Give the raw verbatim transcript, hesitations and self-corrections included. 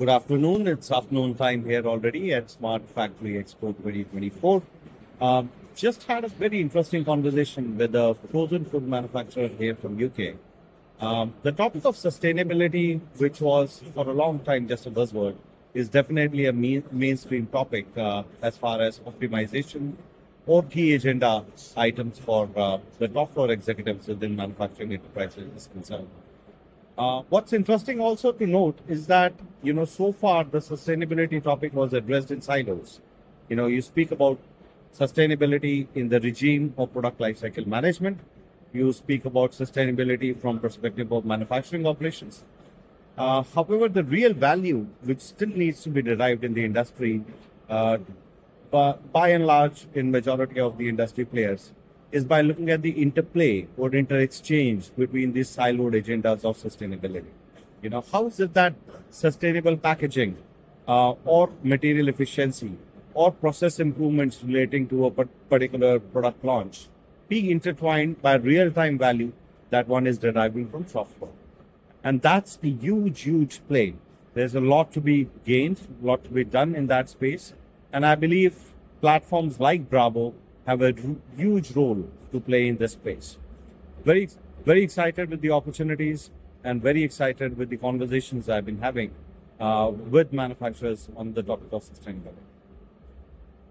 Good afternoon. It's afternoon time here already at Smart Factory Expo twenty twenty-four. Uh, just had a very interesting conversation with a frozen food manufacturer here from U K. Um, the topic of sustainability, which was for a long time just a buzzword, is definitely a main, mainstream topic uh, as far as optimization or key agenda items for uh, the top floor executives within manufacturing enterprises is concerned. Uh, what's interesting also to note is that, you know, so far the sustainability topic was addressed in silos. You know, you speak about sustainability in the regime of product lifecycle management. You speak about sustainability from perspective of manufacturing operations. Uh, however, the real value, which still needs to be derived in the industry, uh, by and large in majority of the industry players, is by looking at the interplay or inter-exchange between these siloed agendas of sustainability. You know, how is it that sustainable packaging uh, or material efficiency or process improvements relating to a particular product launch be intertwined by real-time value that one is deriving from software? And that's the huge, huge play. There's a lot to be gained, a lot to be done in that space. And I believe platforms like Brabo have a huge role to play in this space. Very, very excited with the opportunities and very excited with the conversations I've been having uh, with manufacturers on the topic of sustainability.